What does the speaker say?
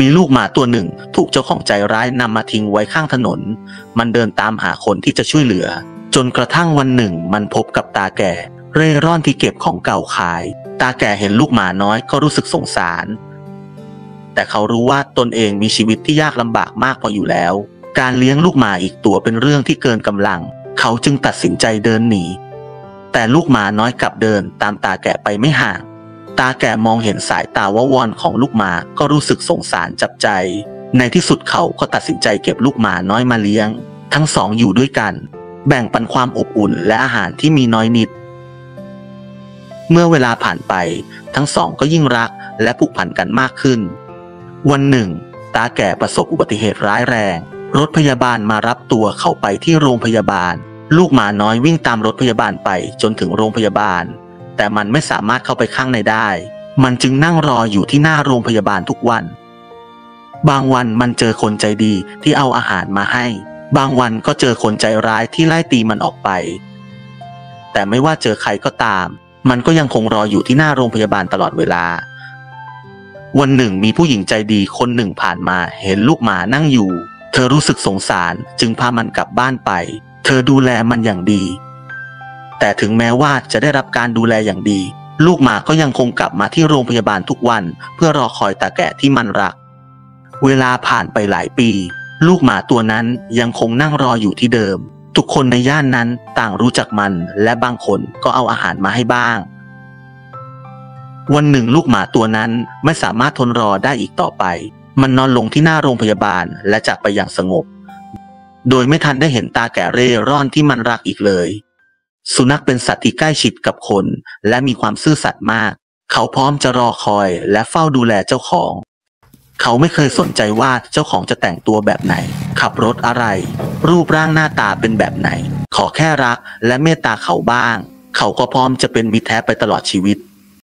มีลูกหมาตัวหนึ่งถูกเจ้าของใจร้ายนำมาทิ้งไว้ข้างถนนมันเดินตามหาคนที่จะช่วยเหลือจนกระทั่งวันหนึ่งมันพบกับตาแก่เร่ร่อนที่เก็บของเก่าขายตาแก่เห็นลูกหมาน้อยก็รู้สึกสงสารแต่เขารู้ว่าตนเองมีชีวิตที่ยากลำบากมากพออยู่แล้วการเลี้ยงลูกหมาอีกตัวเป็นเรื่องที่เกินกำลังเขาจึงตัดสินใจเดินหนีแต่ลูกหมาน้อยกลับเดินตามตาแก่ไปไม่ห่างตาแก่มองเห็นสายตาวะวอนของลูกหมาก็รู้สึกสงสารจับใจในที่สุดเขาก็ตัดสินใจเก็บลูกหมาน้อยมาเลี้ยงทั้งสองอยู่ด้วยกันแบ่งปันความอบอุ่นและอาหารที่มีน้อยนิดเมื่อเวลาผ่านไปทั้งสองก็ยิ่งรักและผูกพันกันมากขึ้นวันหนึ่งตาแก่ประสบอุบัติเหตุร้ายแรงรถพยาบาลมารับตัวเข้าไปที่โรงพยาบาลลูกหมาน้อยวิ่งตามรถพยาบาลไปจนถึงโรงพยาบาลแต่มันไม่สามารถเข้าไปข้างในได้มันจึงนั่งรออยู่ที่หน้าโรงพยาบาลทุกวันบางวันมันเจอคนใจดีที่เอาอาหารมาให้บางวันก็เจอคนใจร้ายที่ไล่ตีมันออกไปแต่ไม่ว่าเจอใครก็ตามมันก็ยังคงรออยู่ที่หน้าโรงพยาบาลตลอดเวลาวันหนึ่งมีผู้หญิงใจดีคนหนึ่งผ่านมาเห็นลูกหมานั่งอยู่เธอรู้สึกสงสารจึงพามันกลับบ้านไปเธอดูแลมันอย่างดีแต่ถึงแม้ว่าจะได้รับการดูแลอย่างดีลูกหมาก็ยังคงกลับมาที่โรงพยาบาลทุกวันเพื่อรอคอยตาแก่ที่มันรักเวลาผ่านไปหลายปีลูกหมาตัวนั้นยังคงนั่งรออยู่ที่เดิมทุกคนในย่านนั้นต่างรู้จักมันและบางคนก็เอาอาหารมาให้บ้างวันหนึ่งลูกหมาตัวนั้นไม่สามารถทนรอได้อีกต่อไปมันนอนลงที่หน้าโรงพยาบาลและจากไปอย่างสงบโดยไม่ทันได้เห็นตาแก่เร่ร่อนที่มันรักอีกเลยสุนัขเป็นสัตว์ที่ใกล้ชิดกับคนและมีความซื่อสัตย์มากเขาพร้อมจะรอคอยและเฝ้าดูแลเจ้าของเขาไม่เคยสนใจว่าเจ้าของจะแต่งตัวแบบไหนขับรถอะไรรูปร่างหน้าตาเป็นแบบไหนขอแค่รักและเมตตาเขาบ้างเขาก็พร้อมจะเป็นมิตรแท้ไปตลอดชีวิต